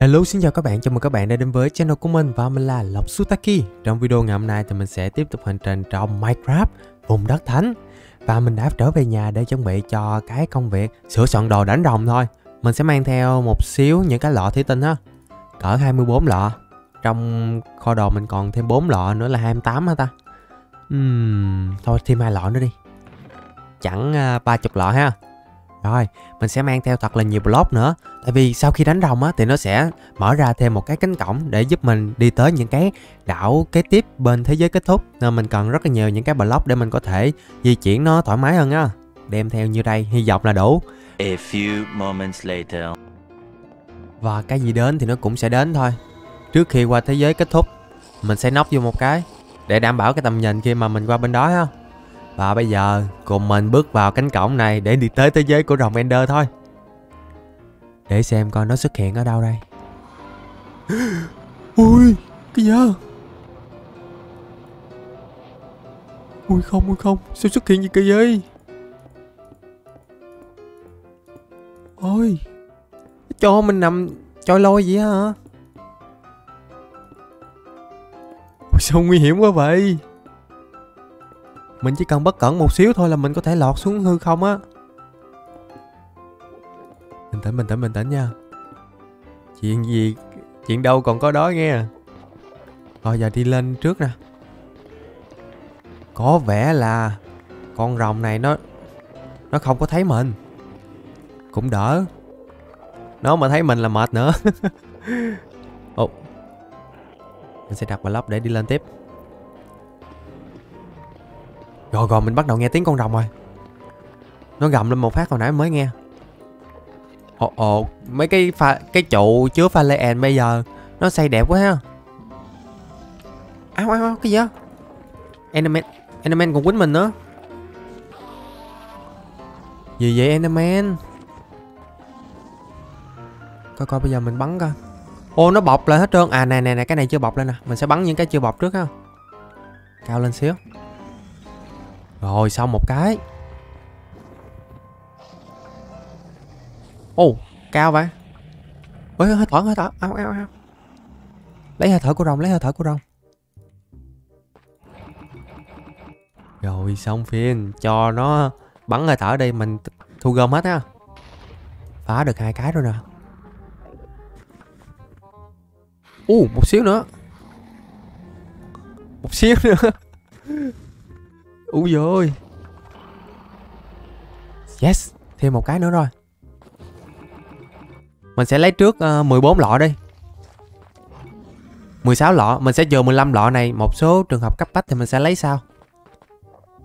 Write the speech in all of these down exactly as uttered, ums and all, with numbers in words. Hello, xin chào các bạn, chào mừng các bạn đã đến với channel của mình và mình là Lộc Zutaki. Trong video ngày hôm nay thì mình sẽ tiếp tục hành trình trong Minecraft Vùng Đất Thánh. Và mình đã trở về nhà để chuẩn bị cho cái công việc sửa soạn đồ đánh rồng thôi. Mình sẽ mang theo một xíu những cái lọ thủy tinh á, cỡ hai mươi bốn lọ. Trong kho đồ mình còn thêm bốn lọ nữa là hai mươi tám hả ta? uhm, Thôi thêm hai lọ nữa đi, chẳng ba mươi lọ ha. Rồi, mình sẽ mang theo thật là nhiều block nữa. Tại vì sau khi đánh rồng á, thì nó sẽ mở ra thêm một cái cánh cổng để giúp mình đi tới những cái đảo kế tiếp bên thế giới kết thúc. Nên mình cần rất là nhiều những cái block để mình có thể di chuyển nó thoải mái hơn á. Đem theo như đây, hy vọng là đủ. A few moments later. Và cái gì đến thì nó cũng sẽ đến thôi. Trước khi qua thế giới kết thúc, mình sẽ nóc vô một cái để đảm bảo cái tầm nhìn khi mà mình qua bên đó ha. Và bây giờ cùng mình bước vào cánh cổng này để đi tới thế giới của rồng Ender thôi. Để xem coi nó xuất hiện ở đâu đây. Ui, cái gì vậy? Ui không, ui không, sao xuất hiện gì kỳ vậy? Ôi, cho mình nằm trôi lôi vậy hả? Ui, sao nguy hiểm quá vậy? Mình chỉ cần bất cẩn một xíu thôi là mình có thể lọt xuống hư không á. Bình tĩnh, bình tĩnh, bình tĩnh nha. Chuyện gì, chuyện đâu còn có đó nghe. Rồi giờ đi lên trước nè. Có vẻ là con rồng này nó Nó không có thấy mình. Cũng đỡ. Nó mà thấy mình là mệt nữa. Oh. Mình sẽ đặt block để đi lên tiếp. Rồi rồi mình bắt đầu nghe tiếng con rồng rồi. Nó gầm lên một phát hồi nãy mới nghe. Ồ ồ, mấy cái pha, cái trụ chứa pha lê en bây giờ nó xây đẹp quá ha. Áo áo áo cái gì á? Enderman, Enderman còn quýnh mình nữa. Gì vậy Enderman? Coi coi bây giờ mình bắn coi. Ô nó bọc lên hết trơn. À này này này, cái này chưa bọc lên nè. Mình sẽ bắn những cái chưa bọc trước ha. Cao lên xíu. Rồi xong một cái. Ồ, cao vậy. Ôi hơi thở, hơi thở. Ao ao ao. Lấy hơi thở của rồng, lấy hơi thở của rồng. Rồi xong phiên, cho nó bắn hơi thở đi, mình thu gom hết ha. Phá được hai cái rồi nè. Ồ, một xíu nữa. Một xíu nữa. Úi dồi ôi. Yes, thêm một cái nữa rồi. Mình sẽ lấy trước uh, mười bốn lọ đi. mười sáu lọ, mình sẽ chừa mười lăm lọ này. Một số trường hợp cấp bách thì mình sẽ lấy sau.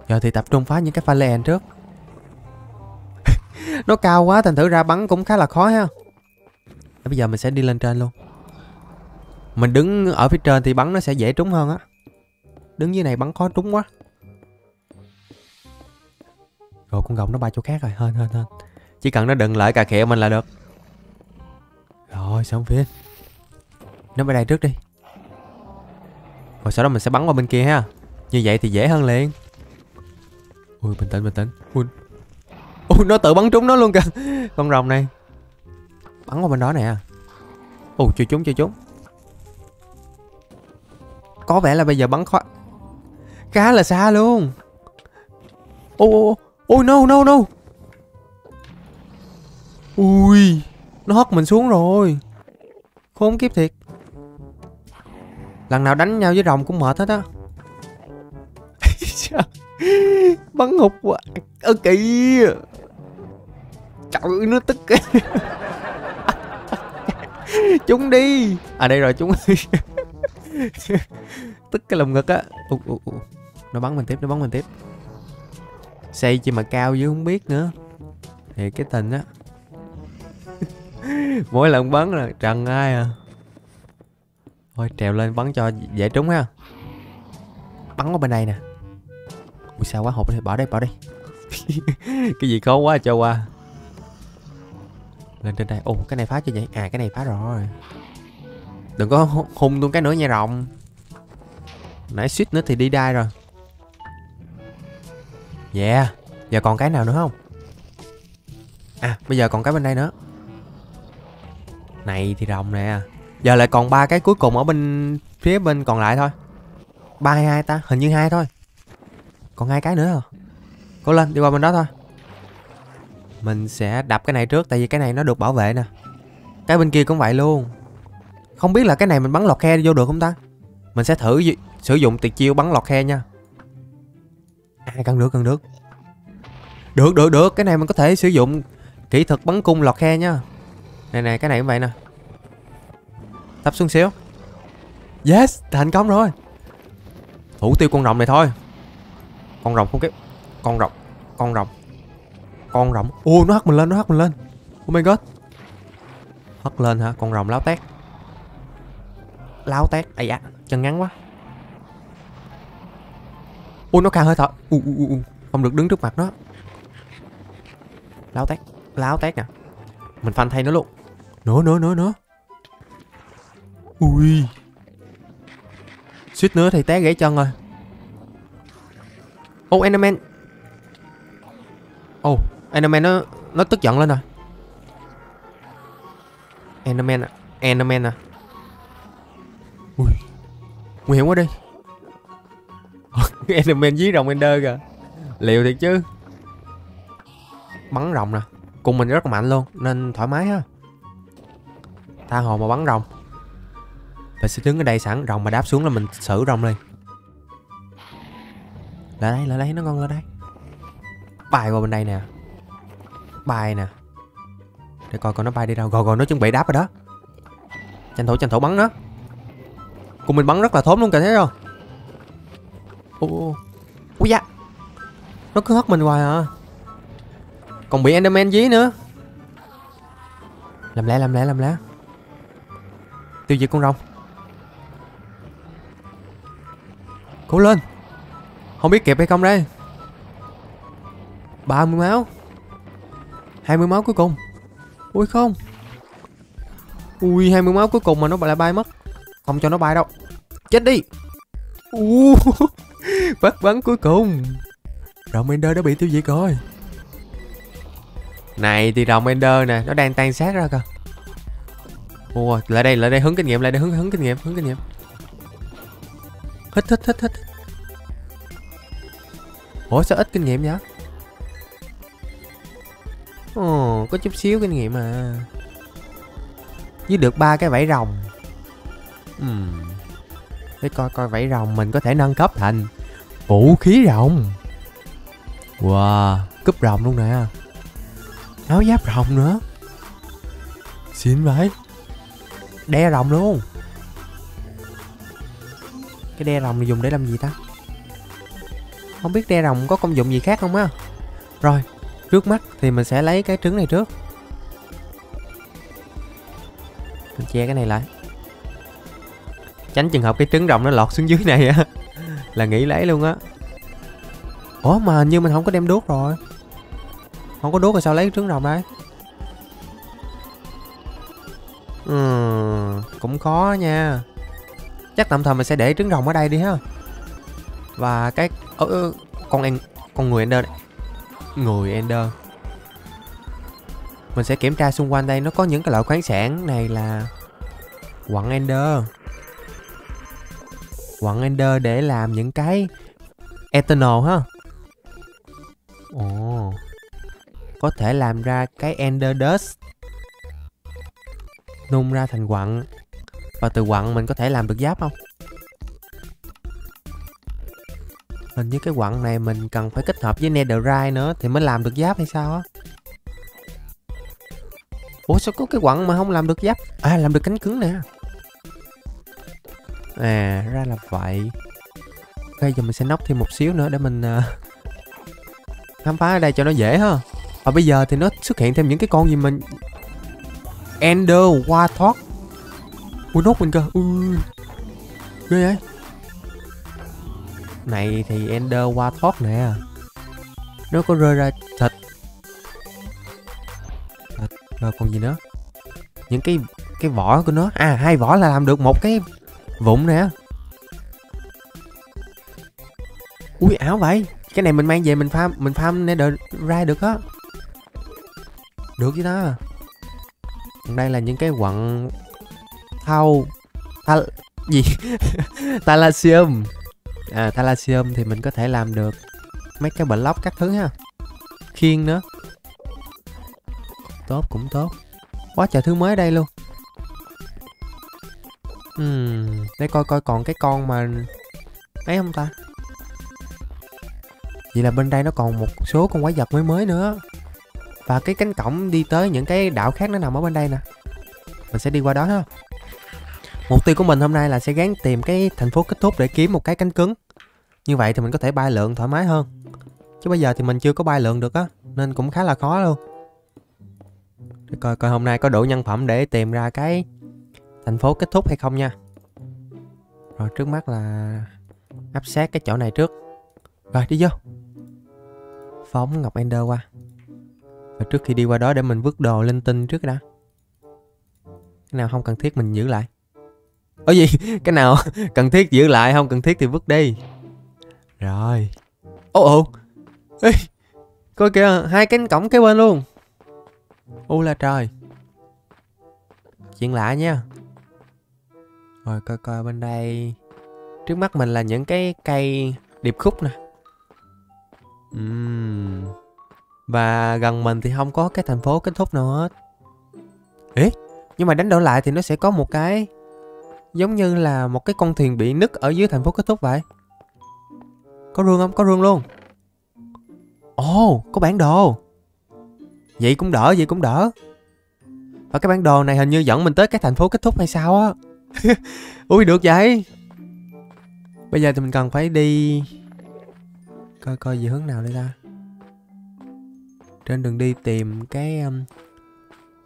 Giờ thì tập trung phá những cái pha lê trước. Nó cao quá, thành thử ra bắn cũng khá là khó ha. Bây giờ mình sẽ đi lên trên luôn. Mình đứng ở phía trên thì bắn nó sẽ dễ trúng hơn á. Đứng dưới này bắn khó trúng quá. Rồi con rồng nó bay chỗ khác rồi, hên hên hên. Chỉ cần nó đừng lại cà khịa mình là được. Rồi xong phim. Nó bay đây trước đi. Rồi sau đó mình sẽ bắn qua bên kia ha. Như vậy thì dễ hơn liền. Ui bình tĩnh bình tĩnh. Ui, Ui nó tự bắn trúng nó luôn kìa. Con rồng này. Bắn qua bên đó nè. Ui chưa trúng chưa trúng. Có vẻ là bây giờ bắn khó, khá là xa luôn. Ô ô ô. Ôi no no no. Ui, nó hất mình xuống rồi. Khốn kiếp thiệt. Lần nào đánh nhau với rồng cũng mệt hết á. Bắn hụt quá. Ơ kìa. Trời ơi nó tức. Chúng đi. À đây rồi chúng. Tức cái lồng ngực á. Nó bắn mình tiếp, nó bắn mình tiếp. Xây chi mà cao chứ không biết nữa. Thì cái tình á. Mỗi lần bắn là trần ai à. Thôi trèo lên bắn cho dễ trúng ha. Bắn qua bên đây nè. Ui sao quá hộp này. Bỏ đây bỏ đây. Cái gì khó quá cho qua. Lên trên đây. Ồ cái này phá chưa vậy? À cái này phá rồi. Đừng có hung luôn cái nữa nha rồng. Nãy suýt nữa thì đi đai rồi. Yeah, giờ còn cái nào nữa không? À, bây giờ còn cái bên đây nữa. Này thì rồng nè. Giờ lại còn ba cái cuối cùng ở bên phía bên còn lại thôi. Ba hay hai ta? Hình như hai thôi. Còn hai cái nữa rồi. Cố lên, đi qua bên đó thôi. Mình sẽ đập cái này trước, tại vì cái này nó được bảo vệ nè. Cái bên kia cũng vậy luôn. Không biết là cái này mình bắn lọt khe vô được không ta? Mình sẽ thử sử dụng tuyệt chiêu bắn lọt khe nha. À, cần được, cần được. Được, được, được. Cái này mình có thể sử dụng kỹ thuật bắn cung lọt khe nha. Này, này, cái này cũng vậy nè. Tập xuống xíu. Yes, thành công rồi. Thủ tiêu con rồng này thôi. Con rồng không kịp. Con rồng, con rồng, con rồng. Ô, nó hất mình lên, nó hất mình lên. Oh my god. Hất lên hả? Con rồng láo tét. Láo tét. Ây da, chân ngắn quá. Ui, nó càng hơi thở. Ui, ui, ui. Không được đứng trước mặt nó. Láo tét, láo tét nè. Mình phanh thay nó luôn. Nữa, nữa, nữa, nữa. Ui. Suýt nữa thì té gãy chân rồi. Ô, oh, Enderman. Ô, oh, Enderman nó nó tức giận lên rồi. Enderman à, Enderman à. Ui, nguy hiểm quá đi. Enderman dí rồng Ender kìa. Liệu thiệt chứ. Bắn rồng nè. Cùng mình rất là mạnh luôn, nên thoải mái ha. Tha hồ mà bắn rồng. Phải sẽ đứng ở đây sẵn. Rồng mà đáp xuống là mình xử rồng đi. Lại đây, lại đây, nó ngon lên đây. Bay qua bên đây nè. Bay nè. Để coi coi nó bay đi đâu. Rồi rồi, nó chuẩn bị đáp rồi đó. Tranh thủ, tranh thủ bắn nó. Cùng mình bắn rất là thốn luôn, cả thấy không? Ô ô ô da. Nó cứ hất mình hoài à. Còn bị Enderman dí nữa. Làm lẽ, làm lẽ, làm lẽ. Tiêu diệt con rồng. Cố lên. Không biết kịp hay không đây. ba mươi máu. hai mươi máu cuối cùng. Ui không. Ui, hai mươi máu cuối cùng mà nó lại bay mất. Không cho nó bay đâu. Chết đi. Uuuu. Phát bắn cuối cùng. Rồng Ender đã bị tiêu diệt rồi. Này thì rồng Ender nè. Nó đang tan xác ra cơ. Ui, lại đây, lại đây, hứng kinh nghiệm, lại đây, hứng, hứng kinh nghiệm, hứng kinh nghiệm. Hít, hít, hít, hít. Ủa sao ít kinh nghiệm vậy? Ồ, có chút xíu kinh nghiệm mà. Với được ba cái vảy rồng. uhm. Để coi coi vảy rồng mình có thể nâng cấp thành vũ khí rồng. Wow, cúp rồng luôn nè. Áo giáp rồng nữa. Xịn vậy. Đe rồng luôn. Cái đe rồng này dùng để làm gì ta? Không biết đe rồng có công dụng gì khác không á. Rồi, trước mắt thì mình sẽ lấy cái trứng này trước. Mình che cái này lại, tránh trường hợp cái trứng rồng nó lọt xuống dưới này á. Là nghĩ lấy luôn á. Ủa mà hình như mình không có đem đuốc rồi. Không có đuốc rồi sao lấy cái trứng rồng đây? Ừ, cũng khó nha. Chắc tạm thời mình sẽ để trứng rồng ở đây đi ha. Và cái... Ơ, ơ, con en... con người Ender này. Người Ender. Mình sẽ kiểm tra xung quanh đây. Nó có những cái loại khoáng sản này là quặng Ender. Quặng Ender để làm những cái Eternal ha. Ồ, có thể làm ra cái Ender Dust, nung ra thành quặng. Và từ quặng mình có thể làm được giáp không? Hình như cái quặng này mình cần phải kết hợp với Netherite nữa thì mới làm được giáp hay sao á? Ủa sao có cái quặng mà không làm được giáp? À, làm được cánh cứng nè. À, ra là vậy. Ok, giờ mình sẽ nóc thêm một xíu nữa để mình uh, khám phá ở đây cho nó dễ ha. Và bây giờ thì nó xuất hiện thêm những cái con gì mình... Ender, Warthog. Ui, nốt mình cơ. Ui, ghê vậy. Này thì Ender Warthog nè. Nó có rơi ra thịt. Thịt. Rồi còn gì nữa? Những cái cái vỏ của nó. À, hai vỏ là làm được một cái vụn nè. Ui, ảo vậy. Cái này mình mang về mình farm, mình farm Netherite được á. Được chứ đó. Đây là những cái quặng thau Thal... gì? Thalassium. À, Thalassium thì mình có thể làm được mấy cái block các thứ ha. Khiên nữa. Tốt, cũng tốt. Quá trời thứ mới đây luôn. Uhm, để coi coi còn cái con mà ấy không ta. Vậy là bên đây nó còn một số con quái vật mới mới nữa. Và cái cánh cổng đi tới những cái đảo khác nó nằm ở bên đây nè. Mình sẽ đi qua đó ha. Mục tiêu của mình hôm nay là sẽ gắng tìm cái thành phố kết thúc để kiếm một cái cánh cứng. Như vậy thì mình có thể bay lượn thoải mái hơn. Chứ bây giờ thì mình chưa có bay lượn được á, nên cũng khá là khó luôn. Để coi coi hôm nay có đủ nhân phẩm để tìm ra cái thành phố kết thúc hay không nha. Rồi trước mắt là áp sát cái chỗ này trước. Rồi đi vô. Phóng ngọc Ender qua. Và trước khi đi qua đó để mình vứt đồ linh tinh trước đã. Cái nào không cần thiết mình giữ lại. Ở gì? Cái nào cần thiết giữ lại, không cần thiết thì vứt đi. Rồi. Ô ô. Ê, coi kìa, hai cánh cổng kế bên luôn. U là trời. Chuyện lạ nha. Rồi coi coi bên đây. Trước mắt mình là những cái cây điệp khúc nè. Uhm. Và gần mình thì không có cái thành phố kết thúc nào hết. Ê, nhưng mà đánh đổi lại thì nó sẽ có một cái giống như là một cái con thuyền bị nứt ở dưới thành phố kết thúc vậy. Có rương không? Có rương luôn. Ồ, oh, có bản đồ. Vậy cũng đỡ, vậy cũng đỡ. Và cái bản đồ này hình như dẫn mình tới cái thành phố kết thúc hay sao á. Ui, được vậy. Bây giờ thì mình cần phải đi. Coi coi về hướng nào đây ta. Trên đường đi tìm cái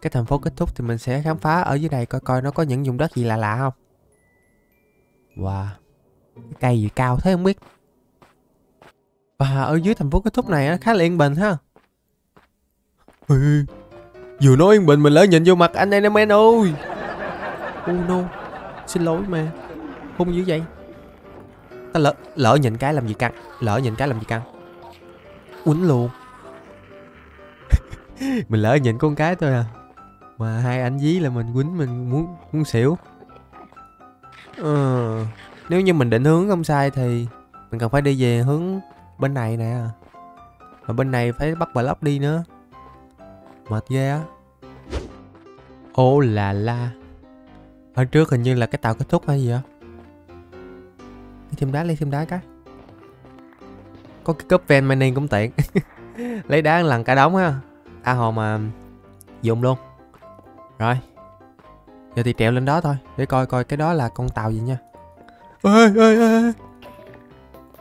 Cái thành phố kết thúc thì mình sẽ khám phá ở dưới này. Coi coi nó có những vùng đất gì lạ lạ không. Wow, cái cây gì cao thế không biết. Và ở dưới thành phố kết thúc này khá là yên bình ha. Ừ, vừa nói yên bình mình lỡ nhìn vô mặt anh Enderman ơi. Oh no, xin lỗi mà. Hung dữ vậy. Ta lỡ, lỡ nhìn cái làm gì căng. Lỡ nhìn cái làm gì căng. Quýnh luôn. Mình lỡ nhìn con cái thôi à. Mà hai anh dí là mình quýnh mình muốn muốn xỉu. Ờ, nếu như mình định hướng không sai thì mình cần phải đi về hướng bên này nè. Mà bên này phải bắt block đi nữa. Mệt ghê á. Ô là la. Ở trước hình như là cái tàu kết thúc hay gì vậy. Lấy thêm đá, lấy thêm đá cái. Có cái cúp ven mining cũng tiện. Lấy đá lần cả đống ha. À hồ mà dùng luôn. Rồi, giờ thì trèo lên đó thôi. Để coi coi cái đó là con tàu gì nha. Ê ê ê.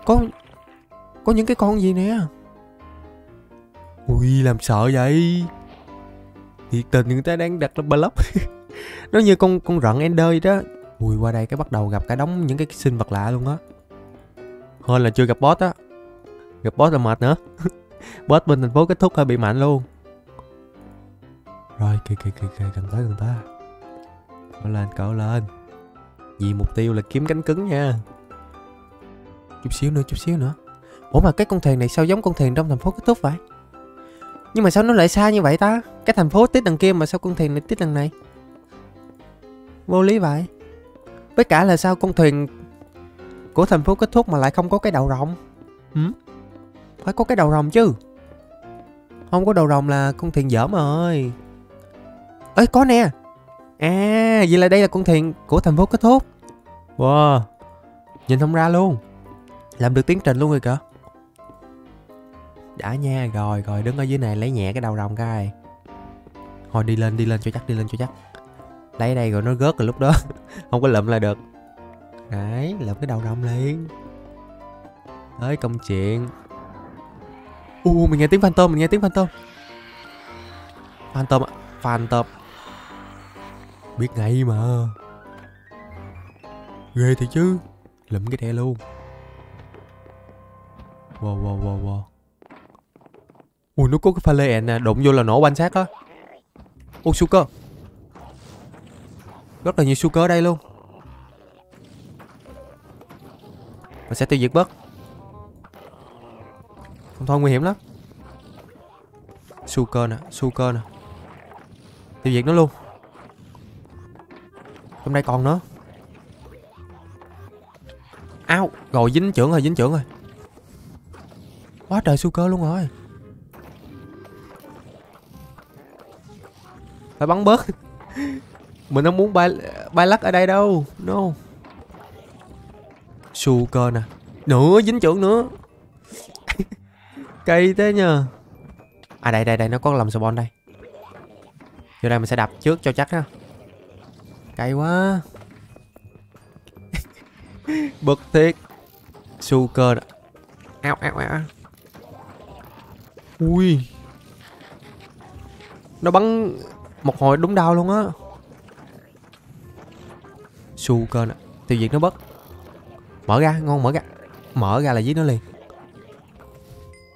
Có Có những cái con gì nè. Ui làm sợ vậy. Thiệt tình người ta đang đặt là block. Nó như con con rận Ender vậy đó. Ui qua đây cái bắt đầu gặp cả đống những cái sinh vật lạ luôn á. Hơn là chưa gặp boss á. Gặp boss là mệt nữa. Boss bên thành phố kết thúc hơi bị mạnh luôn. Rồi kìa kìa kìa kìa, gần tới gần tới. Cậu lên cậu lên. Vì mục tiêu là kiếm cánh cứng nha. Chút xíu nữa chút xíu nữa. Ủa mà cái con thuyền này sao giống con thuyền trong thành phố kết thúc vậy? Nhưng mà sao nó lại xa như vậy ta? Cái thành phố tít đằng kia mà sao con thuyền này tít đằng này? Vô lý vậy. Với cả là sao con thuyền của thành phố kết thúc mà lại không có cái đầu rồng? Ừ? Phải có cái đầu rồng chứ. Không có đầu rồng là con thuyền dởm rồi. Ê có nè. À vậy là đây là con thuyền của thành phố kết thúc. Wow, nhìn không ra luôn. Làm được tiến trình luôn rồi kìa. Đã nha, rồi rồi đứng ở dưới này lấy nhẹ cái đầu rồng coi. Thôi đi lên đi lên cho chắc, đi lên cho chắc. Lấy đây rồi nó rớt rồi lúc đó. Không có lụm lại được. Đấy, lụm cái đầu rồng liền. Tới công chuyện. U mình nghe tiếng phantom, mình nghe tiếng phantom. Phantom ạ, phantom. Biết ngay mà. Ghê thì chứ. Lụm cái đe luôn. Wow wow wow wow. Ui nó có cái pha lê ẹn nè, đụng vô là nổ banh sát á. Ô sugar. Rất là nhiều sugar ở đây luôn. Mình sẽ tiêu diệt bớt. Không thôi nguy hiểm lắm. Sugar nè, sugar nè. Tiêu diệt nó luôn. trong đây còn nữa. Ao, rồi dính chưởng rồi, dính chưởng rồi. Quá trời su cơ luôn rồi. Phải bắn bớt. Mình không muốn bay bay lắc ở đây đâu. No. Su cơ nè. Nữa dính chưởng nữa. Cây thế nhờ. À đây đây đây, nó có làm spawn đây. Vô đây mình sẽ đập trước cho chắc ha. Cay quá. Bực thiệt. Su cơ đó. Ao ao ao. Ui. Nó bắn một hồi đúng đau luôn á. Su cơ nè. Tiêu diệt nó bớt. Mở ra, ngon mở ra. Mở ra là giết nó liền.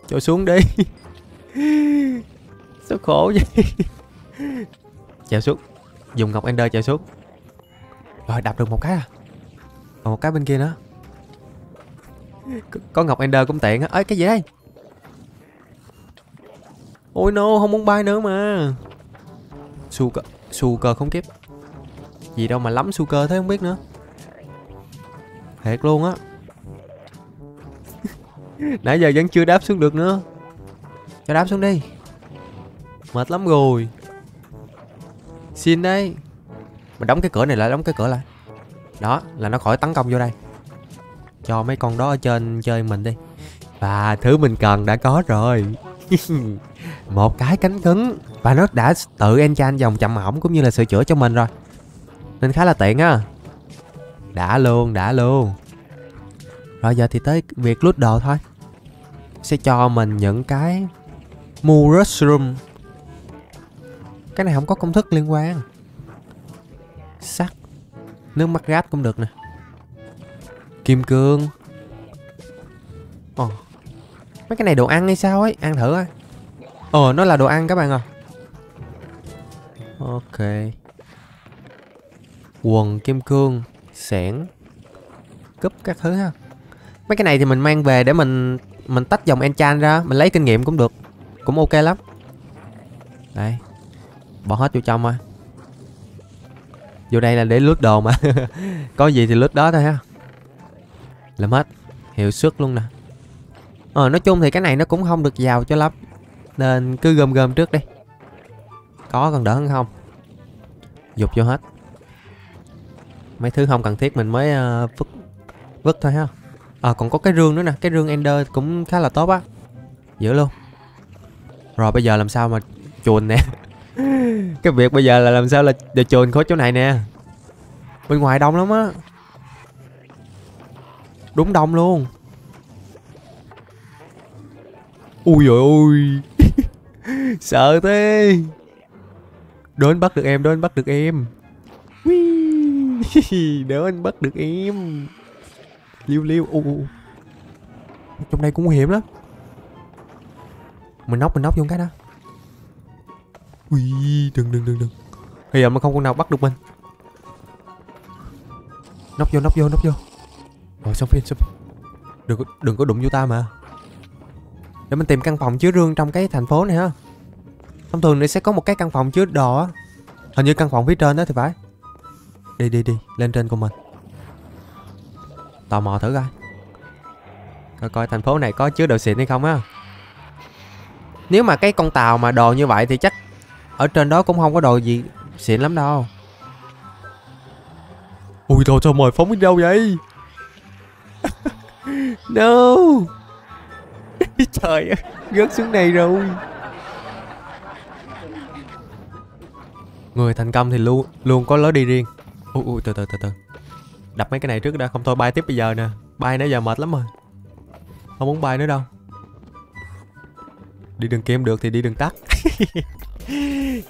Cho xuống đi. Sao khổ vậy. Chèo xuống. Dùng ngọc Ender chèo xuống. Rồi đập được một cái à. Còn một cái bên kia nữa. C Có ngọc Ender cũng tiện á. Ê cái gì đây. Ôi no, không muốn bay nữa mà. Su cơ. Su cơ không kịp. Gì đâu mà lắm su cơ thế không biết nữa. Thiệt luôn á. Nãy giờ vẫn chưa đáp xuống được nữa. Cho đáp xuống đi. Mệt lắm rồi. Xin đây. Mình đóng cái cửa này lại, đóng cái cửa lại. Đó, là nó khỏi tấn công vô đây. Cho mấy con đó ở trên chơi mình đi. Và thứ mình cần đã có rồi. Một cái cánh cứng. Và nó đã tự enchant dòng chậm hỏng cũng như là sửa chữa cho mình rồi. Nên khá là tiện á. Đã luôn, đã luôn. Rồi giờ thì tới việc loot đồ thôi. Sẽ cho mình những cái mushroom. Cái này không có công thức liên quan. Sắt. Nước mắt gáp cũng được nè. Kim cương. Ồ. Mấy cái này đồ ăn hay sao ấy. Ăn thử á. Ờ nó là đồ ăn các bạn à. Ok. Quần kim cương. Xẻng. Cúp các thứ ha. Mấy cái này thì mình mang về để mình Mình tách dòng enchant ra. Mình lấy kinh nghiệm cũng được. Cũng ok lắm. Đây. Bỏ hết vô trong à. Vô đây là để loot đồ mà. Có gì thì loot đó thôi ha. Làm hết. Hiệu suất luôn nè. Ờ nói chung thì cái này nó cũng không được giàu cho lắm. Nên cứ gom gom trước đi. Có còn đỡ hơn không. Dục vô hết. Mấy thứ không cần thiết mình mới uh, vứt, vứt thôi ha. Ờ còn có cái rương nữa nè. Cái rương Ender cũng khá là tốt á. Giữ luôn. Rồi bây giờ làm sao mà chuồn nè. Cái việc bây giờ là làm sao là để chồn khỏi chỗ này nè. Bên ngoài đông lắm á. Đúng đông luôn. Ui dồi ôi. Sợ thế. Đến bắt được em, đến bắt được em. Đến bắt được em. Liêu liêu. U, u. Trong đây cũng nguy hiểm lắm. Mình nóc, mình nóc vô cái đó. Ui, đừng đừng đừng đừng. Bây giờ mà không con nào bắt được mình. Nóc vô, nóc vô, nóc vô. Rồi xong phim, xong phim. Đừng, đừng có đụng vô ta mà. Để mình tìm căn phòng chứa rương trong cái thành phố này ha. Thông thường thì sẽ có một cái căn phòng chứa đồ á. Hình như căn phòng phía trên đó thì phải. Đi đi đi, lên trên của mình. Tò mò thử coi. Coi coi thành phố này có chứa đồ xịn hay không á. Nếu mà cái con tàu mà đồ như vậy thì chắc ở trên đó cũng không có đồ gì xịn lắm đâu. Ui thôi thôi mời phóng đi đâu vậy. No. Trời ơi, rớt xuống này rồi. Người thành công thì luôn luôn có lối đi riêng. Ui ui từ từ từ từ. Đập mấy cái này trước đã, không thôi bay tiếp bây giờ nè. Bay nãy giờ mệt lắm rồi. Không muốn bay nữa đâu. Đi đường kiếm được thì đi đường tắt.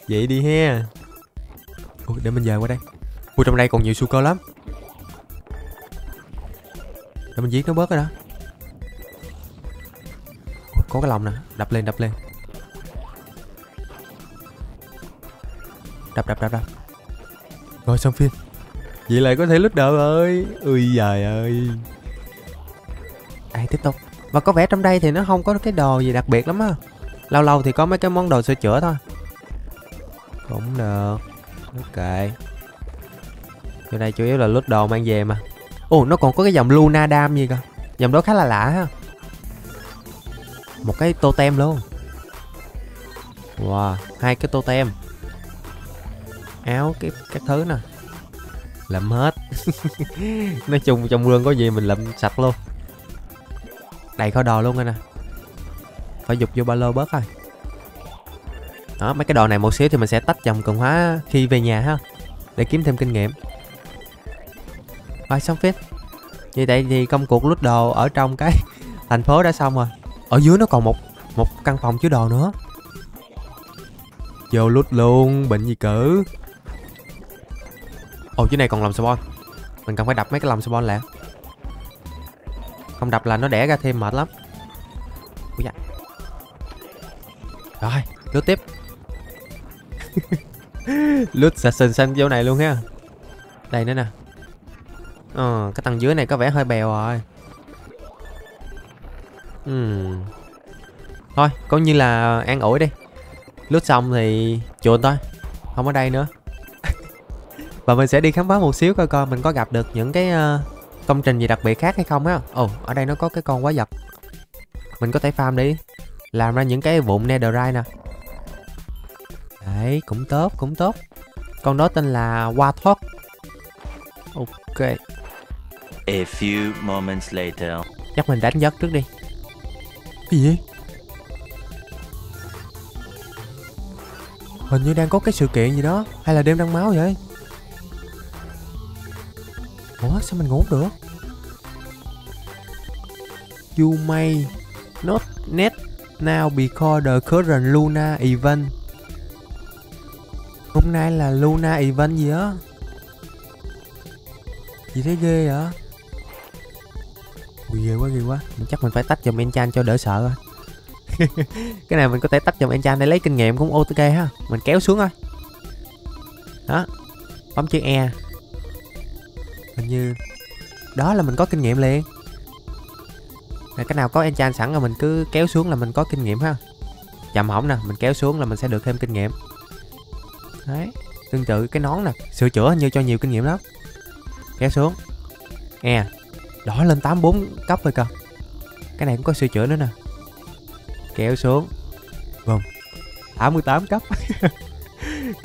Vậy đi he. Ui để mình về qua đây. Ui trong đây còn nhiều su cơ lắm. Để mình giết nó bớt rồi đó. Ui, có cái lồng nè. Đập lên đập lên. Đập đập đập đập. Rồi xong phim. Vậy là có thể lướt đỡ ơi. Ui giời ơi. Đây tiếp tục. Và có vẻ trong đây thì nó không có cái đồ gì đặc biệt lắm á. Lâu lâu thì có mấy cái món đồ sửa chữa thôi. Cũng được. Ok. Chỗ này chủ yếu là lướt đồ mang về mà. Ồ, oh, nó còn có cái dòng Luna Dam gì cơ. Dòng đó khá là lạ ha. Một cái totem luôn. Wow, hai cái totem. Áo, cái các thứ nè. Lượm hết. Nói chung trong rương có gì mình lượm sạch luôn. Đầy kho đồ luôn rồi nè. Phải dục vô ba lô bớt thôi. Đó, mấy cái đồ này một xíu thì mình sẽ tách dòng cường hóa khi về nhà ha, để kiếm thêm kinh nghiệm. Rồi xong phết. Như vậy thì công cuộc loot đồ ở trong cái thành phố đã xong rồi. Ở dưới nó còn một một căn phòng chứa đồ nữa. Vô loot luôn, bệnh gì cử. Ồ, dưới này còn lòng spawn. Mình cần phải đập mấy cái lòng spawn lại. Không đập là nó đẻ ra thêm mệt lắm. Ui da. Rồi, lướt tiếp. Lướt sạch sình xanh vô này luôn ha. Đây nữa nè. Ờ, cái tầng dưới này có vẻ hơi bèo rồi. uhm. Thôi, coi như là an ủi đi. Lướt xong thì chuồn thôi, không ở đây nữa. Và mình sẽ đi khám phá một xíu coi coi mình có gặp được những cái uh, công trình gì đặc biệt khác hay không á. Ồ, oh, ở đây nó có cái con quái vật. Mình có thể farm đi, làm ra những cái vụn Netherite nè. Đấy, cũng tốt, cũng tốt. Con đó tên là Warthog. Ok. A few moments later. Chắc mình đánh giấc trước đi. Cái gì? Hình như đang có cái sự kiện gì đó. Hay là đêm đang máu vậy? Ủa, sao mình ngủ được? You may not net now because the current Luna Event. Hôm nay là Luna Event gì á? Gì thế ghê vậy? Ui, ghê quá, ghê quá. Mình chắc mình phải tách dòng enchant cho đỡ sợ. Cái này mình có thể tách dòng enchant để lấy kinh nghiệm cũng ok ha. Mình kéo xuống thôi. Đó. Bấm chữ E. Hình như đó là mình có kinh nghiệm liền. Là cái nào có enchant sẵn rồi mình cứ kéo xuống là mình có kinh nghiệm ha. Chậm hỏng nè, mình kéo xuống là mình sẽ được thêm kinh nghiệm. Đấy, tương tự cái nón nè, sửa chữa hình như cho nhiều kinh nghiệm lắm. Kéo xuống. E. Đỏ lên tám mươi bốn cấp rồi cơ. Cái này cũng có sửa chữa nữa nè. Kéo xuống. Vâng, tám mươi tám cấp.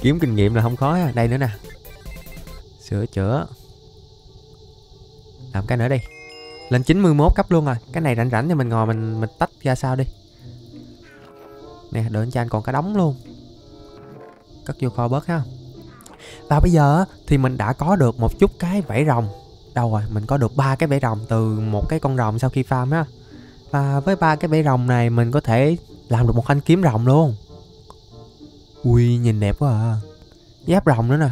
Kiếm kinh nghiệm là không khó ha. Đây nữa nè. Sửa chữa. Làm cái nữa đi. Lên chín mươi mốt cấp luôn rồi. Cái này rảnh rảnh thì mình ngồi mình mình tách ra sao đi. Nè, đội anh Chan còn cả đống luôn. Cất vô kho bớt ha. Và bây giờ thì mình đã có được một chút cái vảy rồng. Đâu rồi, mình có được ba cái vảy rồng từ một cái con rồng sau khi farm á. Và với ba cái vảy rồng này mình có thể làm được một thanh kiếm rồng luôn. Ui, nhìn đẹp quá à. Giáp rồng nữa nè.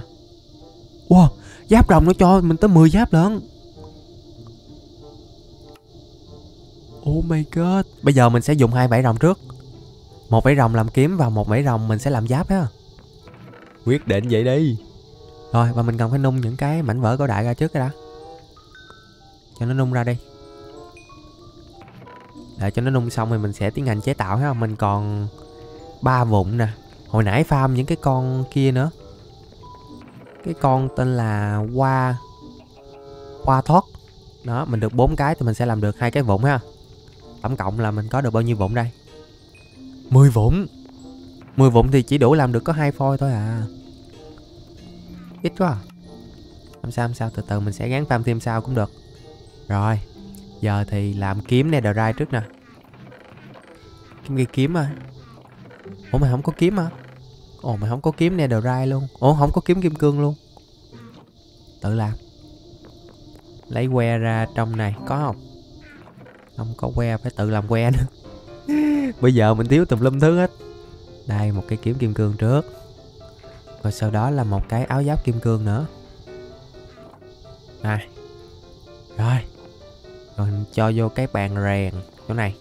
Wow, giáp rồng nó cho mình tới mười giáp lận. Oh my god. Bây giờ mình sẽ dùng hai vảy rồng trước. Một vảy rồng làm kiếm và một vảy rồng mình sẽ làm giáp ha. Quyết định vậy đi. Rồi, và mình cần phải nung những cái mảnh vỡ cổ đại ra trước cái đã. Cho nó nung ra đi. Để cho nó nung xong thì mình sẽ tiến hành chế tạo ha. Mình còn ba vụn nè. Hồi nãy farm những cái con kia nữa. Cái con tên là Hoa Hoa Thoát. Đó, mình được bốn cái thì mình sẽ làm được hai cái vụn ha. Tổng cộng là mình có được bao nhiêu vụn đây? mười vụn. mười vụn thì chỉ đủ làm được có hai phôi thôi à. Ít quá à. Làm sao, làm sao, từ từ mình sẽ gán farm thêm sao cũng được. Rồi, giờ thì làm kiếm Netherite trước nè. Kiếm cái kiếm à. Ủa mày không có kiếm à? Ồ, mày không có kiếm Netherite luôn. Ủa, không có kiếm kim cương luôn. Tự làm. Lấy que ra trong này, có không? Không có que, phải tự làm que nữa. Bây giờ mình thiếu tùm lum thứ hết. Đây, một cái kiếm kim cương trước. Rồi sau đó là một cái áo giáp kim cương nữa. Này. Rồi. Rồi cho vô cái bàn rèn chỗ này.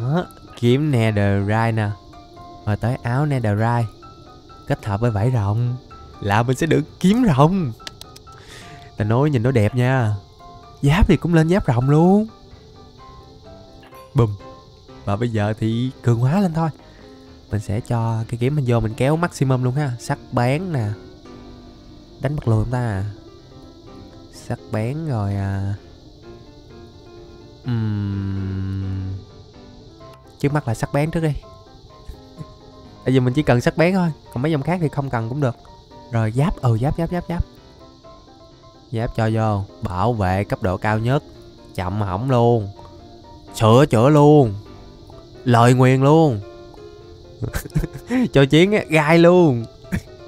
Đó, kiếm Netherite nè. Rồi tới áo Netherite kết hợp với vảy rồng là mình sẽ được kiếm rồng. Ta nói nhìn nó đẹp nha. Giáp thì cũng lên giáp rồng luôn. Bùm. Và bây giờ thì cường hóa lên thôi. Mình sẽ cho cái kiếm mình vô mình kéo maximum luôn ha. Sắc bén nè. đánh mặt lùi chúng ta à. Sắc bén rồi à. uhm... Trước mắt là sắc bén trước đi. Bây giờ mình chỉ cần sắc bén thôi, còn mấy dòng khác thì không cần cũng được. Rồi giáp, ừ giáp giáp giáp giáp Giáp cho vô. Bảo vệ cấp độ cao nhất. Chậm hỏng luôn. Sửa chữa luôn. Lời nguyền luôn. Cho chiến á, gai luôn.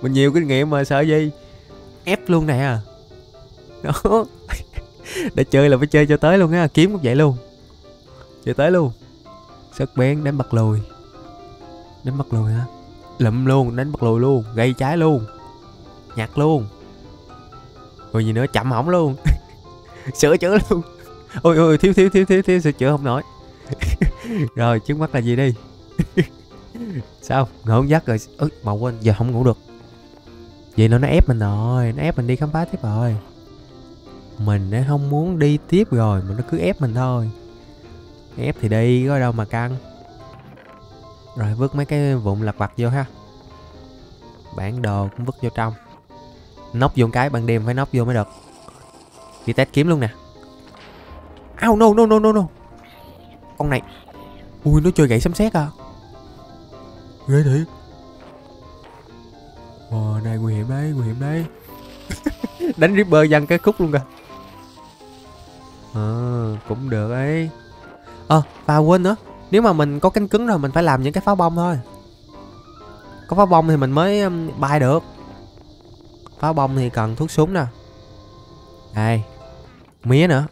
Mình nhiều kinh nghiệm mà sợ gì. Ép luôn nè. Đó. Để chơi là phải chơi cho tới luôn á. Kiếm cũng vậy luôn. Chơi tới luôn. Sắc bén, đánh bật lùi. Đánh bật lùi hả? Lụm luôn, đánh bật lùi luôn. Gây trái luôn. Nhặt luôn. Rồi gì nữa, chậm hỏng luôn. Sửa chữa luôn. Ôi ôi, thiếu thiếu thiếu thiếu thiếu sửa chữa không nổi. Rồi trước mắt là gì đi. Sao ngủ giấc rồi. Ơi mà quên, giờ không ngủ được. Vậy nó nó ép mình rồi. Nó ép mình đi khám phá tiếp rồi. Mình nó không muốn đi tiếp rồi. Mà nó cứ ép mình thôi. Ép thì đi, có đâu mà căng. Rồi vứt mấy cái vụn lặt vặt vô ha. Bản đồ cũng vứt vô trong. Nóc vô cái, ban đêm phải nóc vô mới được. Đi test kiếm luôn nè. Ow, no no no no no. Con này. Ui nó chơi gậy sấm sét à. Ghê thiệt. Ồ này nguy hiểm đấy, nguy hiểm đấy. Đánh Ripper văng cái khúc luôn kìa. Ờ à, cũng được ấy. Ờ à, và quên nữa. Nếu mà mình có cánh cứng rồi mình phải làm những cái pháo bông thôi. Có pháo bông thì mình mới bay được. Pháo bông thì cần thuốc súng nè. Đây. Mía nữa.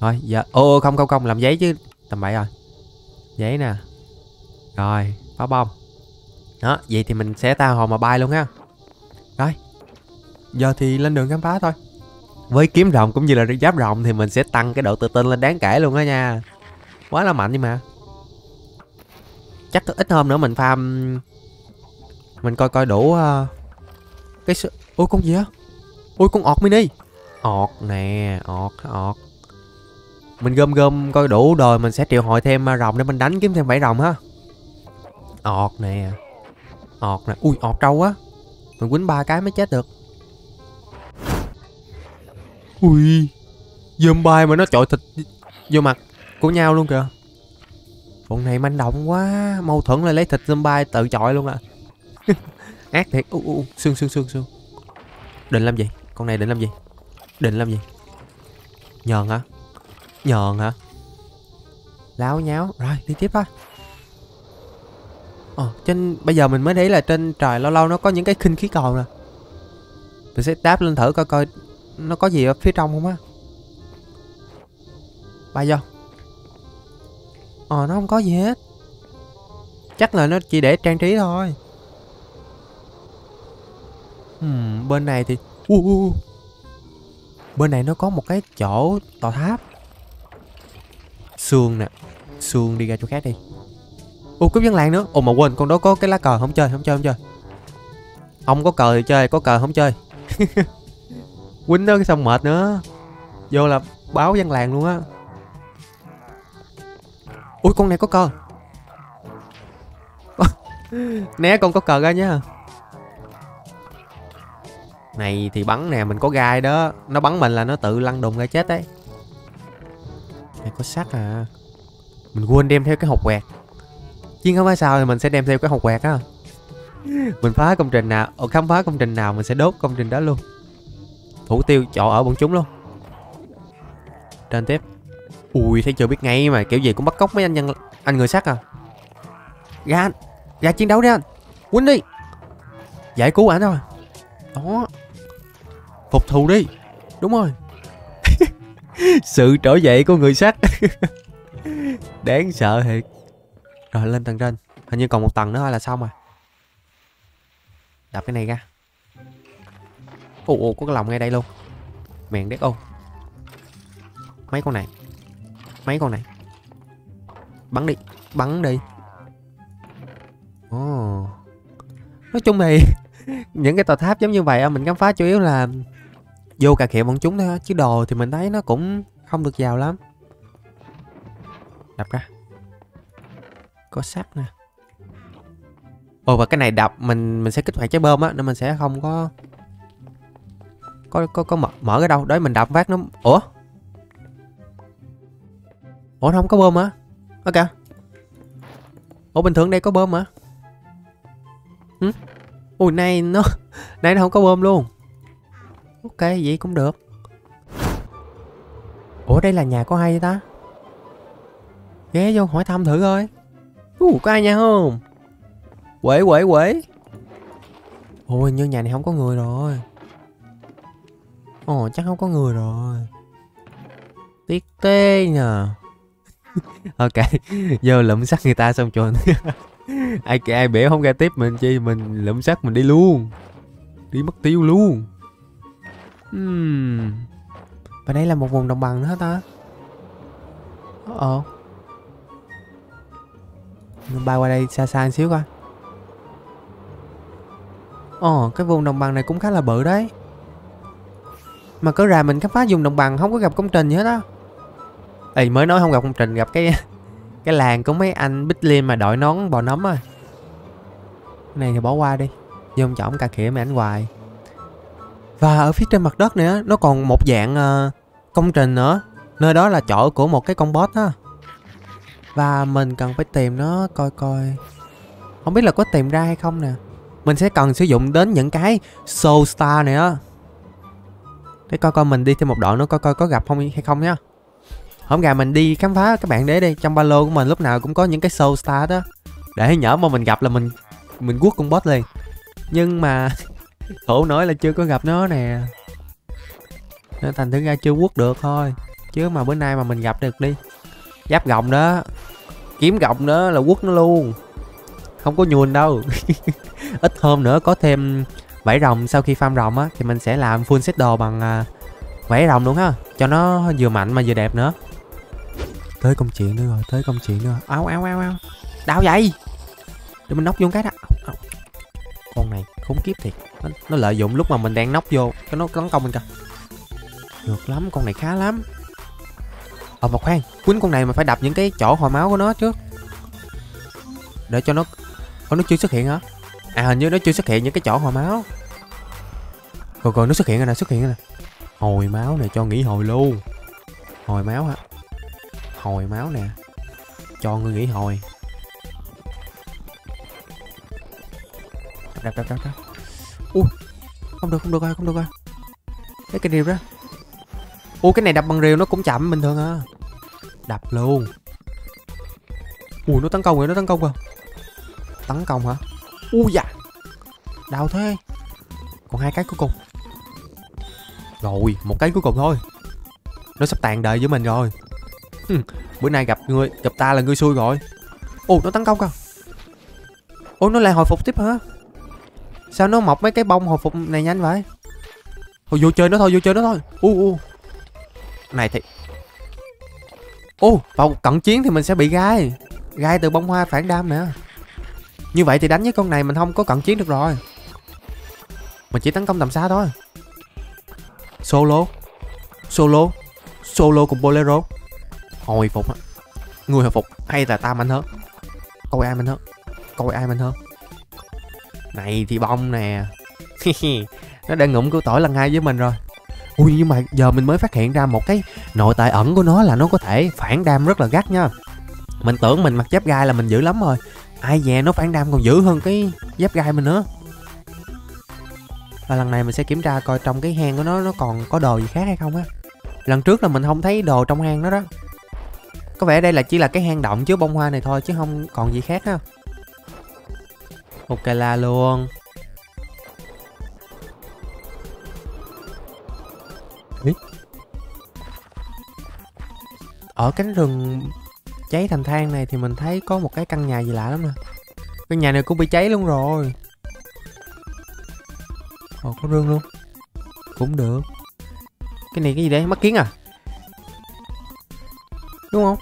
Rồi giờ. Ô không không không, làm giấy chứ. Tầm bậy rồi. Giấy nè. Rồi pháo bông. Đó vậy thì mình sẽ tha hồ mà bay luôn ha. Rồi giờ thì lên đường khám phá thôi. Với kiếm rồng cũng như là giáp rồng thì mình sẽ tăng cái độ tự tin lên đáng kể luôn đó nha. Quá là mạnh đi mà. Chắc ít hôm nữa mình farm. Mình coi coi đủ uh, cái số... Ôi con gì á. Ôi con ọt mini. Ọt nè. Ọt ọt. Mình gom gom coi đủ rồi mình sẽ triệu hồi thêm rồng để mình đánh kiếm thêm bảy rồng ha. Ọt nè. Ọt nè. Ui ọt trâu á. Mình quýnh ba cái mới chết được. Ui zombie mà nó chọi thịt vô mặt của nhau luôn kìa. Bọn này manh động quá. Mâu thuẫn là lấy thịt zombie tự chọi luôn à. Ác thiệt. U, u, xương xương xương xương. Định làm gì? Con này định làm gì? Định làm gì? Nhờn hả? Nhờn hả? Láo nháo. Rồi đi tiếp thôi. Ờ, trên bây giờ mình mới thấy là trên trời lâu lâu nó có những cái khinh khí cầu nè. Mình sẽ đáp lên thử coi coi nó có gì ở phía trong không á. Bay vô. Ờ nó không có gì hết. Chắc là nó chỉ để trang trí thôi. Hmm, bên này thì uh, uh. Bên này nó có một cái chỗ tòa tháp. Xương nè. Xương đi ra chỗ khác đi. Ồ cướp dân làng nữa. Ồ mà quên con đó có cái lá cờ. Không chơi không chơi không chơi. Ông có cờ thì chơi, có cờ không chơi. Quýnh đó cái xong mệt nữa. Vô là báo dân làng luôn á. Ui con này có cờ. Né con có cờ ra nhá. Này thì bắn nè. Mình có gai đó. Nó bắn mình là nó tự lăn đùng ra chết đấy. Này có sắt à. Mình quên đem theo cái hột quẹt. Chứ không phải sao thì mình sẽ đem theo cái hột quẹt á. Mình phá công trình nào, ở khám phá công trình nào mình sẽ đốt công trình đó luôn. Thủ tiêu chỗ ở bọn chúng luôn. Trên tiếp. Ui thấy chưa biết ngay mà. Kiểu gì cũng bắt cóc mấy anh nhân anh người sắt à. Ra ra chiến đấu đi anh. Quýnh đi. Giải cứu ảnh rồi. Đó. Phục thù đi. Đúng rồi. Sự trở dậy của người sắt. Đáng sợ thiệt. Rồi lên tầng trên. Hình như còn một tầng nữa thôi là xong rồi. Đập cái này ra. Ồ ồ có cái lồng ngay đây luôn. Mẹn đét ô. Mấy con này. Mấy con này. Bắn đi. Bắn đi. Oh. Nói chung thì những cái tòa tháp giống như vậy mình khám phá chủ yếu là vô cà khịa bọn chúng thôi. Chứ đồ thì mình thấy nó cũng không được giàu lắm. Đập ra. Có sắt nè. Ồ và cái này đập mình mình sẽ kích hoạt trái bơm á. Nên mình sẽ không có Có có có mở, mở cái đâu? Đấy mình đạp phát nó. Ủa? Ủa nó không có bơm hả? Ơ kìa. Ủa bình thường đây có bơm hả? Ừ? Ui nay nó nay nó không có bơm luôn. Ok vậy cũng được. Ủa đây là nhà có ai vậy ta? Ghé vô hỏi thăm thử coi. Uh, có ai nhà không? Quẩy quẩy quẩy. Ôi như nhà này không có người rồi. Ồ chắc không có người rồi. Tiếc tê nhờ. Ok vô lụm sắt người ta xong chuồn. Ai kệ ai biểu không ra tiếp mình chi. Mình lụm sắt mình đi luôn. Đi mất tiêu luôn. uhm. Và đây là một vùng đồng bằng nữa ta. Ờ mình bay qua đây xa xa một xíu coi. Ồ cái vùng đồng bằng này cũng khá là bự đấy. Mà cứ ra mình khám phá vùng đồng bằng không có gặp công trình gì hết á. Ê mới nói không gặp công trình, gặp cái cái làng của mấy anh Bích Liên mà đội nón bò nấm rồi. Cái này thì bỏ qua đi. Vô ông chỏng cà khịa mày ảnh hoài. Và ở phía trên mặt đất nữa nó còn một dạng uh, công trình nữa. Nơi đó là chỗ của một cái con boss á. Và mình cần phải tìm nó coi coi. Không biết là có tìm ra hay không nè. Mình sẽ cần sử dụng đến những cái Soul Star này á. Để coi coi mình đi thêm một đoạn nữa coi coi có gặp không hay không nhá. Hôm gà mình đi khám phá các bạn để đi. Trong ba lô của mình lúc nào cũng có những cái Soul Star đó. Để nhỡ mà mình gặp là mình mình quất con boss liền. Nhưng mà khổ nổi là chưa có gặp nó nè. Nên thành thử ra chưa quất được thôi. Chứ mà bữa nay mà mình gặp được đi. Giáp gọng đó. Kiếm gọng đó là quất nó luôn. Không có nhuồn đâu. Ít hôm nữa có thêm vảy rồng. Sau khi farm rồng á thì mình sẽ làm full set đồ bằng vảy rồng luôn ha. Cho nó vừa mạnh mà vừa đẹp nữa. Tới công chuyện nữa rồi, tới công chuyện nữa. Áo áo áo áo. Đau vậy. Để mình nóc vô cái đó. Con này khốn kiếp thiệt. Nó, nó lợi dụng lúc mà mình đang nóc vô cho nó tấn công mình kìa. Được lắm, con này khá lắm. Ờ mà khoan, quýnh con này mà phải đập những cái chỗ hồi máu của nó trước. Để cho nó. Ủa nó chưa xuất hiện hả? À hình như nó chưa xuất hiện những cái chỗ hồi máu. Rồi rồi nó xuất hiện rồi nè, xuất hiện rồi nè. Hồi máu này cho nghỉ hồi luôn. Hồi máu hả? Hồi máu nè. Cho người nghỉ hồi. Đập đập đập đập. Ui không được không được rồi, không được rồi. Lấy cái rìu ra. Ui cái này đập bằng rìu nó cũng chậm bình thường hả? Đập luôn. Ui nó tấn công rồi, nó tấn công rồi. Tấn công hả? Ui da. Đau thế. Còn hai cái cuối cùng. Rồi một cái cuối cùng thôi. Nó sắp tàn đời với mình rồi. Ừ, bữa nay gặp người, gặp ta là người xui rồi. Ui nó tấn công kìa. Ui nó lại hồi phục tiếp hả? Sao nó mọc mấy cái bông hồi phục này nhanh vậy? Thôi vô chơi nó thôi, vô chơi nó thôi. Ui ui này thì. Ui vào cận chiến thì mình sẽ bị gai. Gai từ bông hoa phản đam nữa. Như vậy thì đánh với con này mình không có cận chiến được rồi. Mình chỉ tấn công tầm xa thôi. Solo. Solo. Solo cùng Bolero. Hồi phục á. Người hồi phục hay là ta mạnh hơn. Coi ai mạnh hơn. Coi ai mạnh hơn. Này thì bông nè. Nó đã ngụm của tỏi lần hai với mình rồi. Ui nhưng mà giờ mình mới phát hiện ra một cái nội tại ẩn của nó là nó có thể phản đam rất là gắt nha. Mình tưởng mình mặc giáp gai là mình dữ lắm rồi. Ai dè nó phản đam còn dữ hơn cái giáp gai mình nữa. Và lần này mình sẽ kiểm tra coi trong cái hang của nó nó còn có đồ gì khác hay không á. Lần trước là mình không thấy đồ trong hang đó đó. Có vẻ đây là chỉ là cái hang động chứa bông hoa này thôi chứ không còn gì khác ha. Ok la luôn. Ý? Ở cánh rừng cháy thành than này thì mình thấy có một cái căn nhà gì lạ lắm nè. Căn nhà này cũng bị cháy luôn rồi. Ồ có rương luôn. Cũng được. Cái này cái gì đây? Mắt kiến à? Đúng không?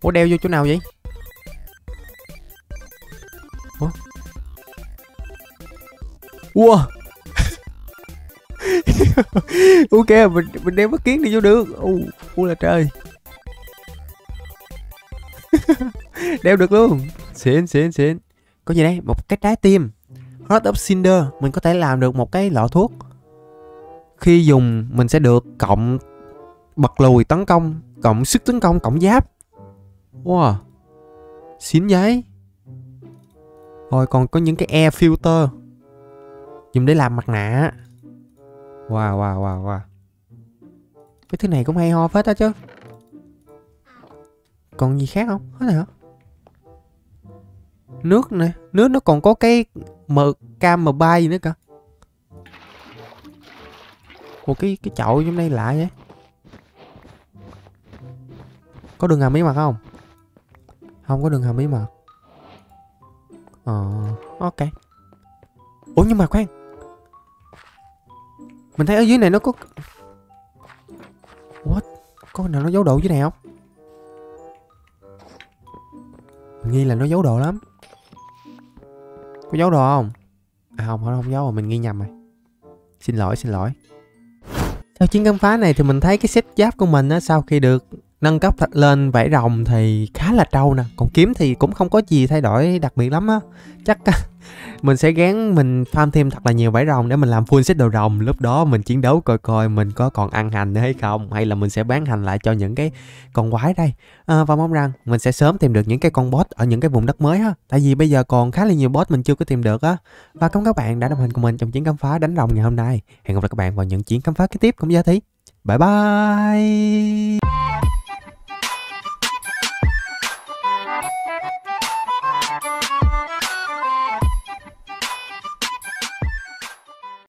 Ủa đeo vô chỗ nào vậy? Ủa? Wow. Ok mình, mình đeo mắt kiến đi vô được. Ui, ui là trời. Đeo được luôn. Xịn xịn xịn. Có gì đây? Một cái trái tim. Heart of Cinder. Mình có thể làm được một cái lọ thuốc. khi dùng mình sẽ được cộng bật lùi tấn công, cộng sức tấn công, cộng giáp. Wow, xín giấy. Rồi còn có những cái air filter dùng để làm mặt nạ. Wow wow wow wow. Cái thứ này cũng hay ho phết đó chứ. Còn gì khác không? Hết này hả? Nước nè, nước nó còn có cái cam bay gì nữa cả. Ủa cái cái chậu trong đây lạ vậy. Có đường hầm bí mật không? Không có đường hầm bí mật. Ờ, ok. Ủa nhưng mà khoan, mình thấy ở dưới này nó có... What? Có nào nó giấu đồ dưới này không? Mình nghi là nó giấu đồ lắm. Có giấu đồ không? À không, nó không giấu rồi, mình nghi nhầm rồi. Xin lỗi, xin lỗi. Sau chuyến khám phá này thì mình thấy cái set giáp của mình á, sau khi được nâng cấp lên vảy rồng thì khá là trâu nè. Còn kiếm thì cũng không có gì thay đổi đặc biệt lắm á. Chắc mình sẽ gán mình farm thêm thật là nhiều vảy rồng để mình làm full set đồ rồng. Lúc đó mình chiến đấu coi coi mình có còn ăn hành nữa hay không, hay là mình sẽ bán hành lại cho những cái con quái đây. À, và mong rằng mình sẽ sớm tìm được những cái con boss ở những cái vùng đất mới ha. Tại vì bây giờ còn khá là nhiều boss mình chưa có tìm được á. Và cảm ơn các bạn đã đồng hành cùng mình trong chuyến khám phá đánh rồng ngày hôm nay. Hẹn gặp lại các bạn vào những chuyến khám phá kế tiếp cũng giá thí. Bye bye.